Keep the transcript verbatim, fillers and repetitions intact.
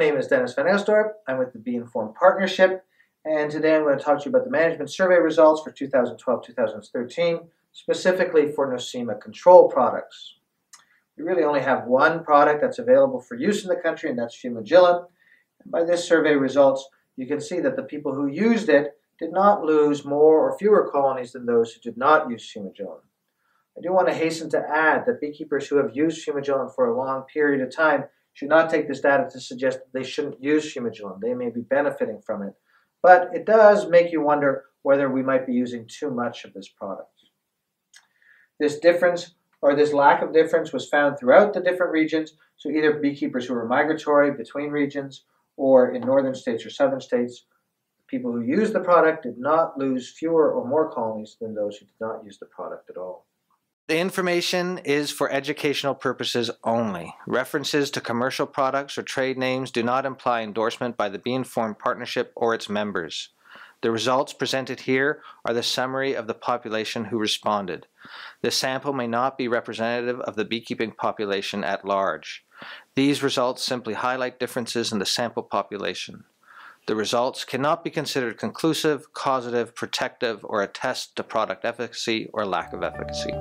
name is Dennis vanEngelsdorp. I'm with the Bee Informed Partnership, and today I'm going to talk to you about the management survey results for two thousand twelve to two thousand thirteen, specifically for nosema control products. We really only have one product that's available for use in the country, and that's Fumagillin. And by this survey results, you can see that the people who used it did not lose more or fewer colonies than those who did not use Fumagillin. I do want to hasten to add that beekeepers who have used Fumagillin for a long period of time should not take this data to suggest that they shouldn't use Fumagillin. They may be benefiting from it, but it does make you wonder whether we might be using too much of this product. This difference, or this lack of difference, was found throughout the different regions, so either beekeepers who were migratory between regions or in northern states or southern states, people who used the product did not lose fewer or more colonies than those who did not use the product at all. The information is for educational purposes only. References to commercial products or trade names do not imply endorsement by the Bee Informed Partnership or its members. The results presented here are the summary of the population who responded. This sample may not be representative of the beekeeping population at large. These results simply highlight differences in the sample population. The results cannot be considered conclusive, causative, protective, or a test to product efficacy or lack of efficacy.